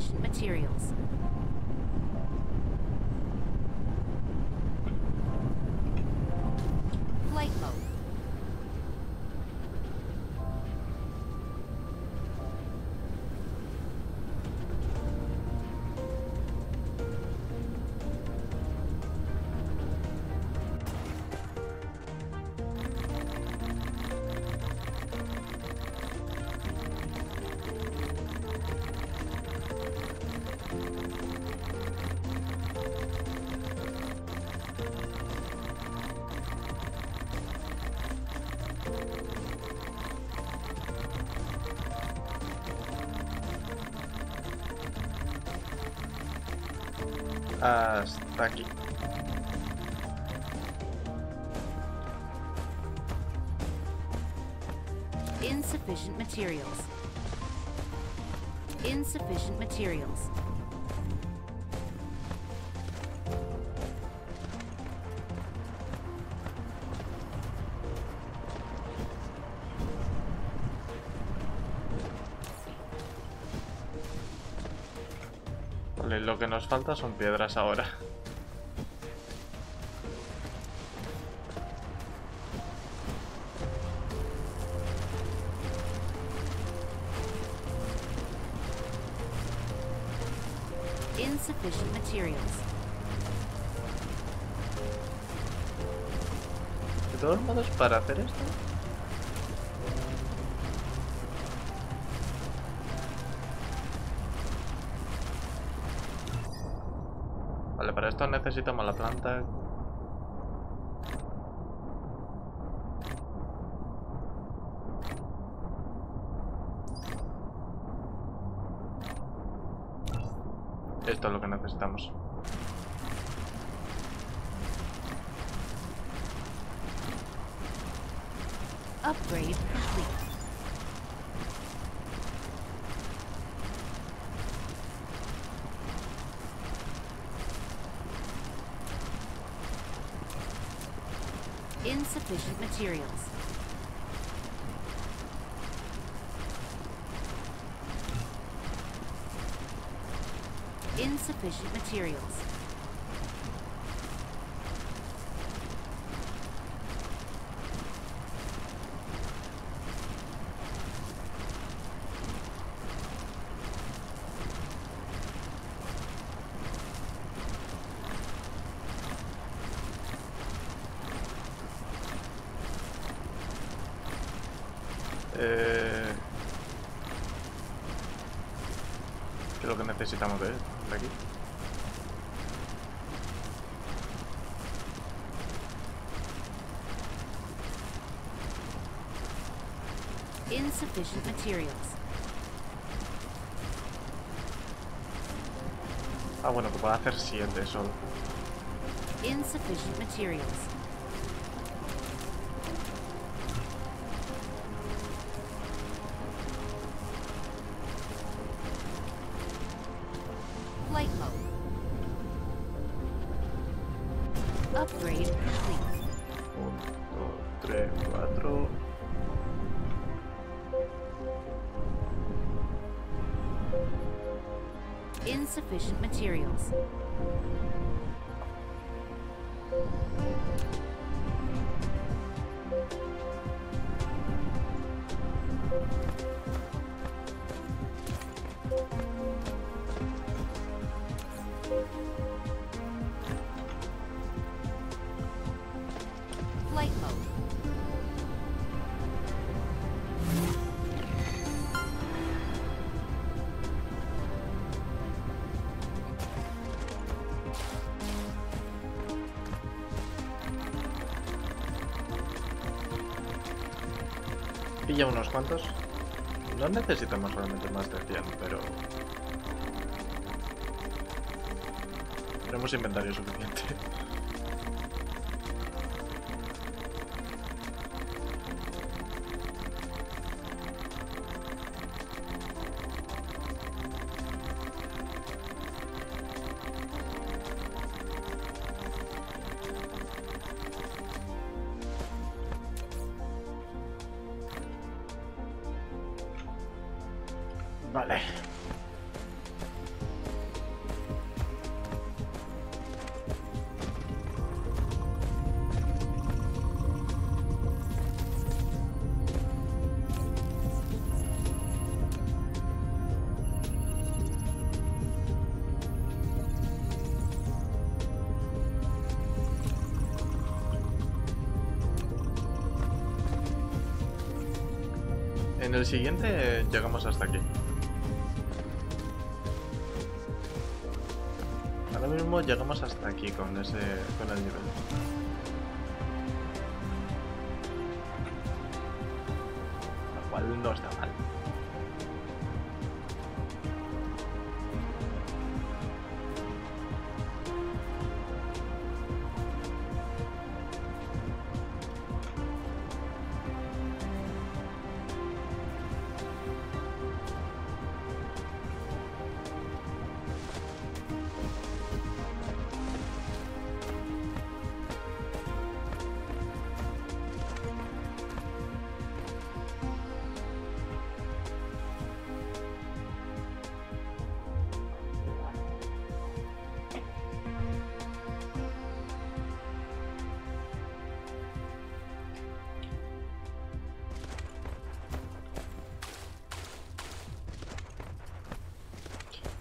finished materials. Flight mode. Hasta aquí. Insufficient materials. Insufficient materials. Lo que nos falta son piedras ahora. Insufficient materials. De todos modos, para hacer esto necesitamos la planta. Esto es lo que necesitamos. Upgrade complete. Insufficient materials. Insufficient materials. ¿Qué es lo que necesitamos de aquí? Insufficient materials. Ah, bueno, que puedo hacer 7 solo. Insufficient materials. Insufficient materials. Flight mode. Pilla unos cuantos. No necesitamos realmente más de 100, pero tenemos inventario suficiente. Vale. en el siguiente llegamos hasta aquí. Ahora mismo llegamos hasta aquí con ese, con el nivel. Lo cual no está mal.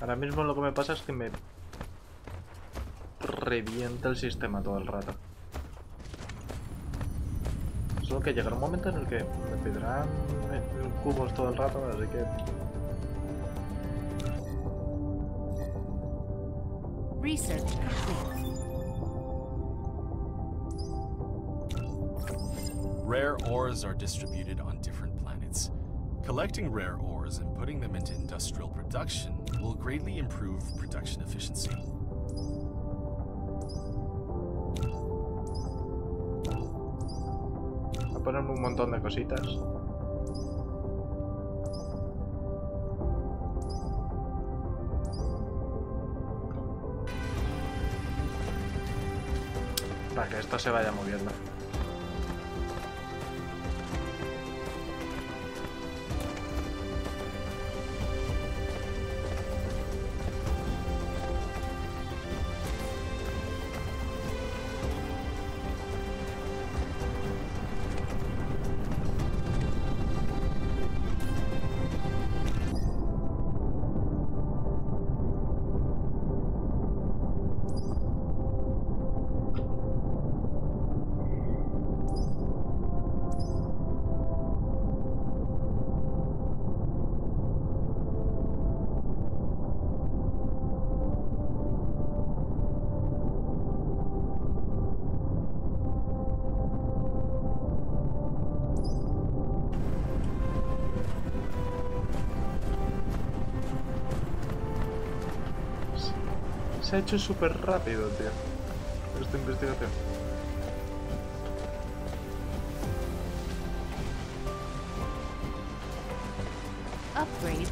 Ahora mismo lo que me pasa es que me revienta el sistema todo el rato. Solo que llegará un momento en el que me pedirán cubos todo el rato, así que... Research complete. Rare ores are distributed on different planets. Collecting rare ores and putting them into industrial production will greatly improve production efficiency. Voy a poner un montón de cositas. Para que esto se vaya moviendo. Se ha hecho súper rápido, tío, esta investigación. Upgrade.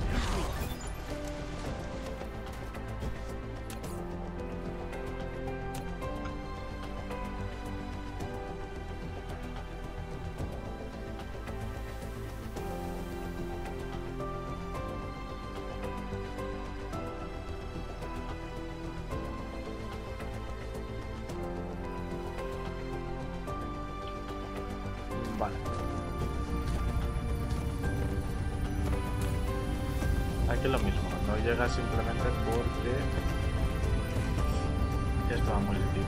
Vale. Aquí lo mismo, no llega simplemente porque esto va muy lentito.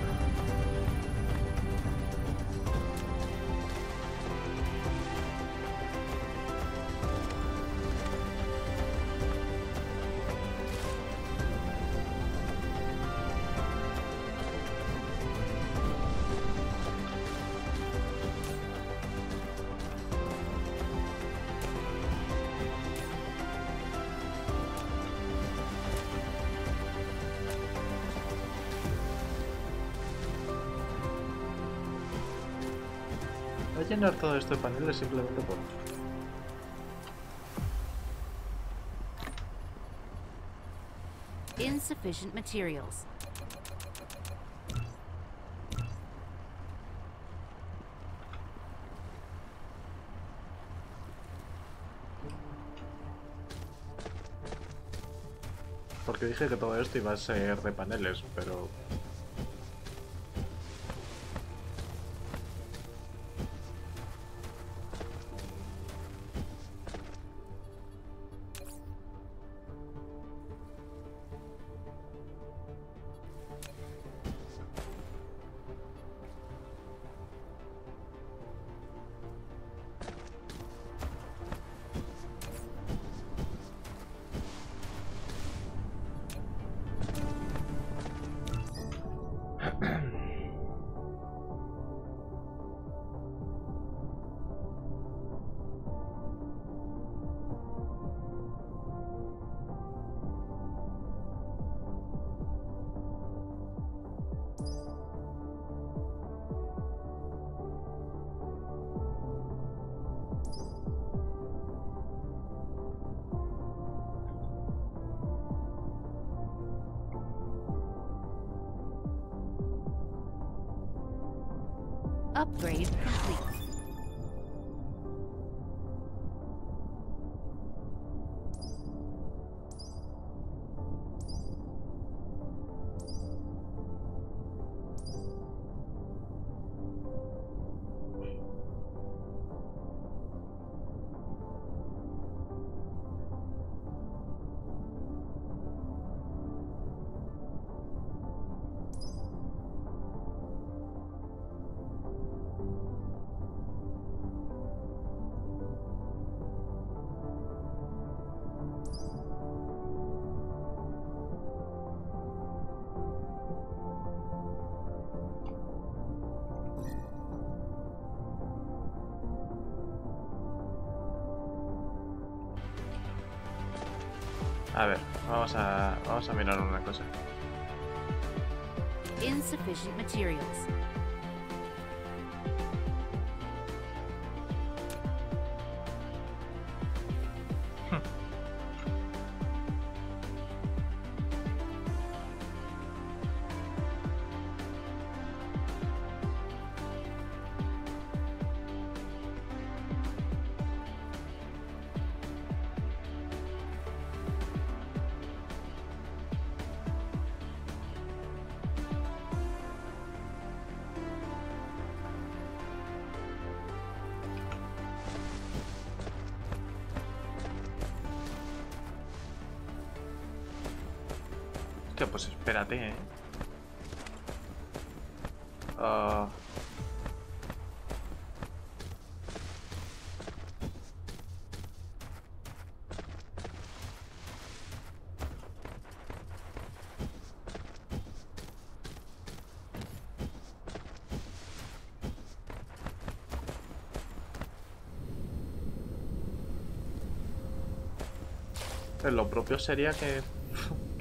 Voy a llenar todo esto de paneles simplemente por... Insufficient materials. Porque dije que todo esto iba a ser de paneles, pero... Upgrade complete. A ver, vamos a mirar una cosa. Insufficient materials. Pues espérate, Lo propio sería que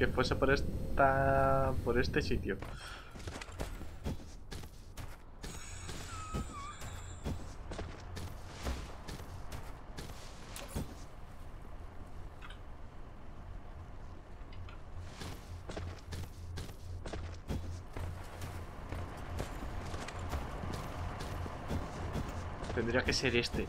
fuese por este sitio. Tendría que ser este.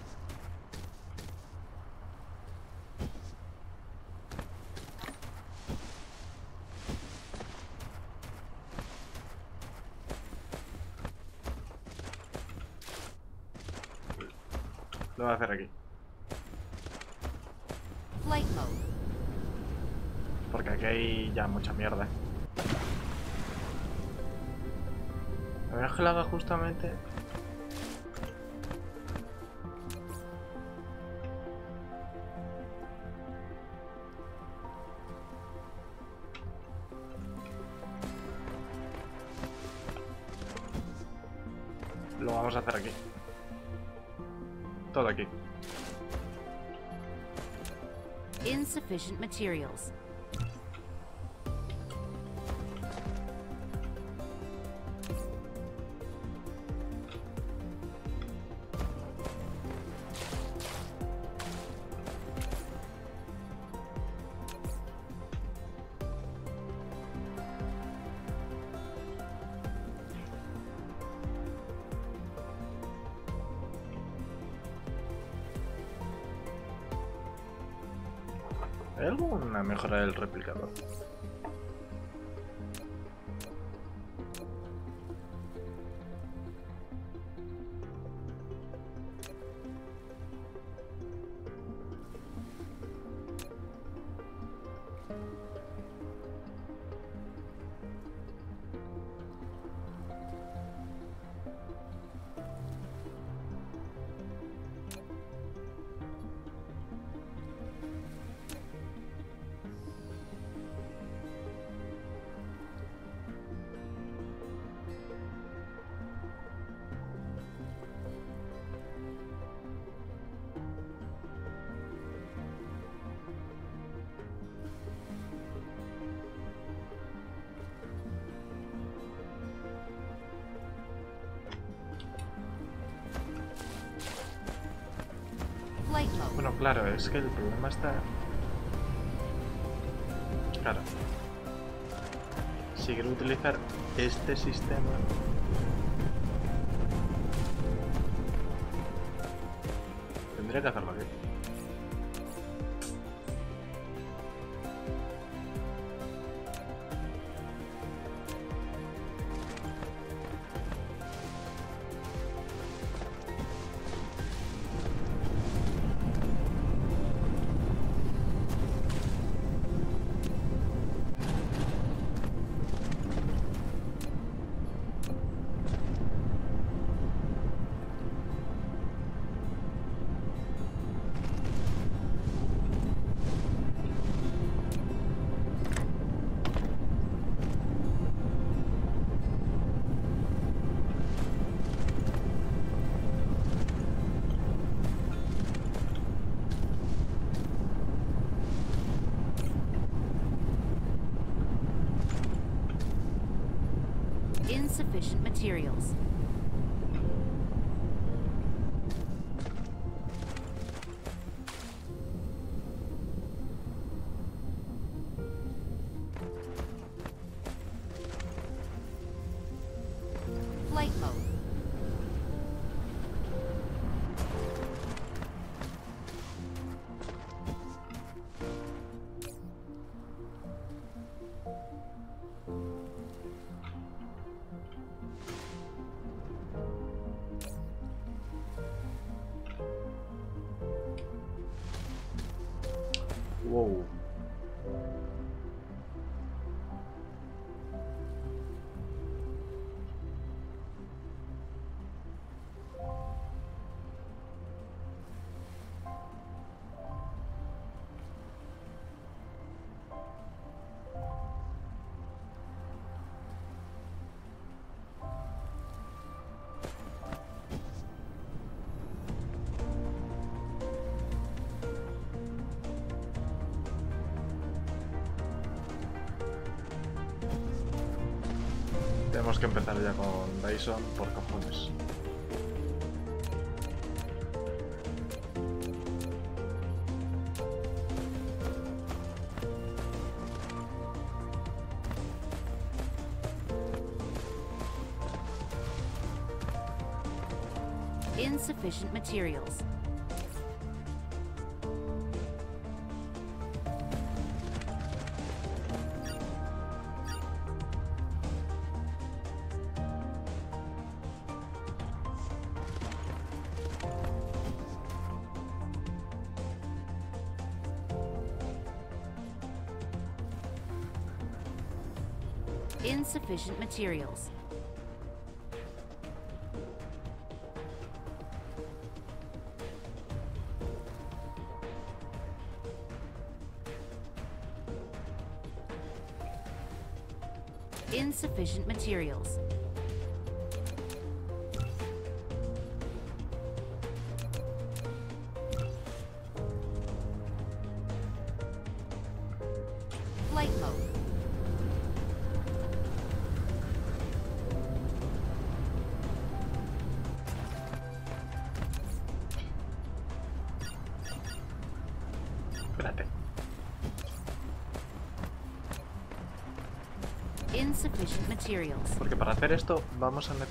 Lo voy a hacer aquí. Porque aquí hay ya mucha mierda. A ver, es que lo haga justamente. Lo vamos a hacer aquí. Todo aquí. Insufficient materials. ¿Hay alguna mejora del replicador? Bueno, claro, es que el problema está... Claro. Si quiero utilizar este sistema... Tendría que hacerlo aquí. Insufficient materials. Flight mode. Wow. Tenemos que empezar ya con Dyson por cojones. Insufficient materials. Insufficient materials. Insufficient materials. Flight mode. Insufficient materials. Porque para hacer esto vamos a necesitar